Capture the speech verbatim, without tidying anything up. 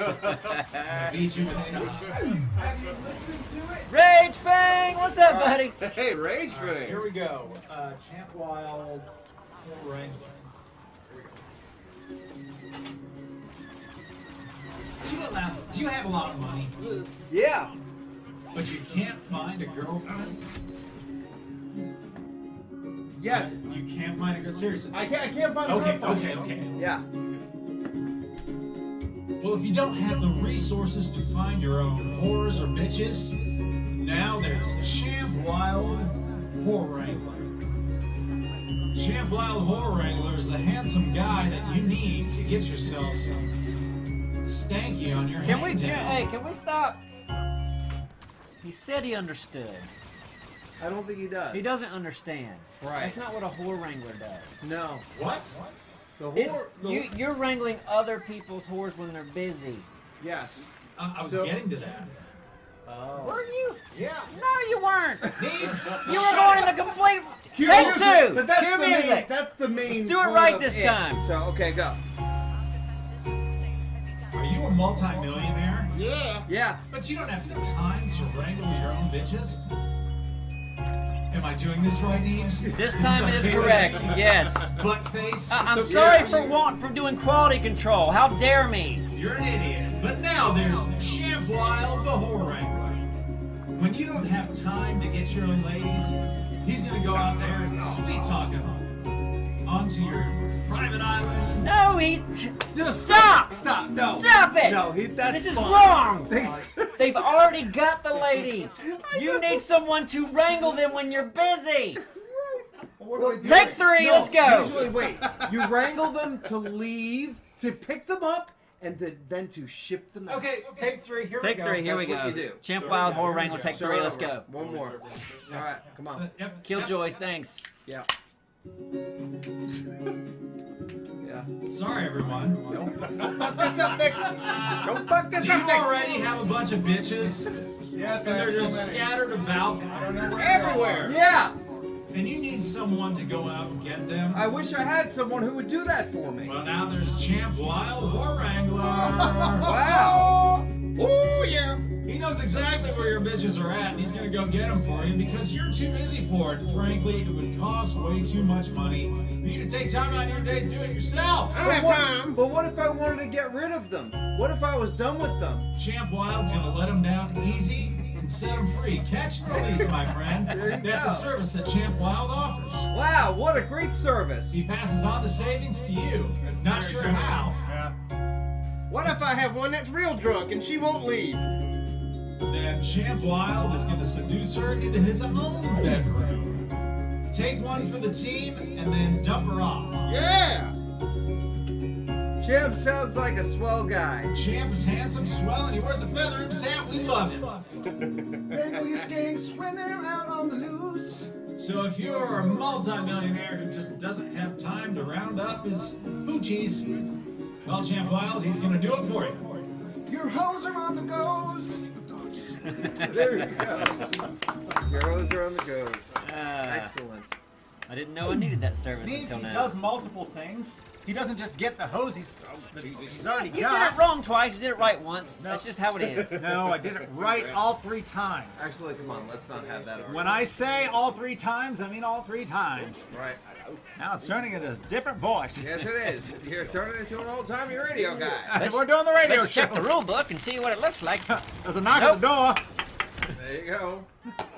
Meet you within a Have you listened to it? Rage Fang! What's up, buddy? Right. Hey, Rage Fang! Right, here we go. Uh, Champ Wild Whore Wrangler. Here we go. Do you, allow, do you have a lot of money? Yeah. But you can't find a girlfriend? Yes. You can't find a girl. Seriously. I can't, I can't find a okay, girlfriend. Okay, okay, okay. Yeah. Well, if you don't have the resources to find your own whores or bitches, now there's Champ Wild Whore Wrangler. Champ Wild Whore Wrangler is the handsome guy that you need to get yourself something stanky on your hand. Can we do, hey, can we stop? He said he understood. I don't think he does. He doesn't understand. Right. That's not what a whore wrangler does. No. What? What? The whore, it's, the you, you're wrangling other people's whores when they're busy. Yes. Uh, I was so, getting to that. Oh. Were you? Yeah. No, you weren't. You were going in the complete... Cue Take music. Two. But that's Cue the music. Main, that's the main... Let's do it right this it. Time. So, okay, go. Are you a multi-millionaire? Yeah. Yeah. But you don't have the time to wrangle your own bitches? Am I doing this right, Eves? This time it is correct. Yes. Buttface. Uh, I'm so sorry for want for doing quality control. How dare me? You're an idiot. But now there's Champ Wild the Whore Wrangler. When you don't have time to get your own ladies, he's gonna go out there and sweet talk them onto your private island. No, he just stop. Stop. No. Stop it. No, he, that's this is fun. Wrong. Thanks. They've already got the ladies. You need someone to wrangle them when you're busy. What Take three, no, let's go. Usually, wait. You wrangle them to leave, to pick them up, and to, then to ship them out. Okay, okay. Take three, here take we go. Take three, here That's we go. You do. Champ so Wild, Whore Wrangler, take so three, let's go. One more. All right, come on. Uh, yep, Killjoys, yep. Thanks. Yeah. Yeah. Sorry, everyone. Don't, don't fuck this up, Nick. Don't fuck this Do up, Nick. Do you already have a bunch of bitches? Yes, and they're just so scattered about I don't know where everywhere. Yeah. And you need someone to go out and get them. I wish I had someone who would do that for me. Well, now there's Champ Wild Whore Wrangler. Wow. Oh, yeah. He knows exactly where your bitches are at, and he's going to go get them for you because you're too busy for it. Frankly, it would cost way too much money for you to take time out of your day to do it yourself. I don't have time. But what if I wanted to get rid of them? What if I was done with them? Champ Wild's going to let them down easy and set them free. Catch and release, my friend. That's go. A service that Champ Wild offers. Wow, what a great service. He passes on the savings to you. That's Not sure good. How. Yeah. What if I have one that's real drunk and she won't leave? Then Champ Wild is going to seduce her into his own bedroom. Take one for the team and then dump her off. Yeah! Champ sounds like a swell guy. Champ is handsome, swell, and he wears a feather in his hat. We love him. Bagel your skanks when they're out on the loose. So if you're a multi-millionaire who just doesn't have time to round up his hoochies, well, Champ Wild, he's going to do it for you. Your hoes are on the goes. There you go. Heroes are on the goes. Uh, Excellent. I didn't know I needed that service Needs, until now. He does multiple things. He doesn't just get the hose. He's, oh, the, he's already you got. You did it wrong twice. You did it right once. No. That's just how it is. No, I did it right all three times. Actually, come on. Let's not have that argument. When I say all three times, I mean all three times. Right. Now it's turning into a different voice. Yes, it is. You're turning into an old-timey radio guy. Let's, We're doing the radio let's show. Check the rule book and see what it looks like. There's a knock nope. at the door. There you go.